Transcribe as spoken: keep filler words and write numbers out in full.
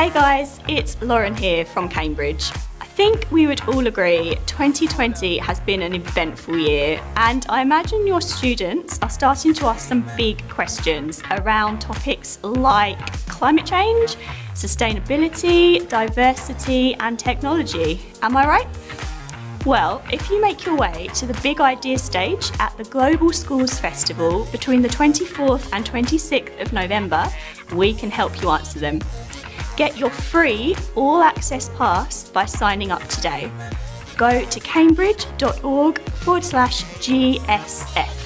Hey guys, it's Lauren here from Cambridge. I think we would all agree twenty twenty has been an eventful year, and I imagine your students are starting to ask some big questions around topics like climate change, sustainability, diversity and technology. Am I right? Well, if you make your way to the Big Idea stage at the Global Schools Festival between the twenty-fourth and twenty-sixth of November, we can help you answer them. Get your free all-access pass by signing up today. Go to cambridge dot org forward slash G S F.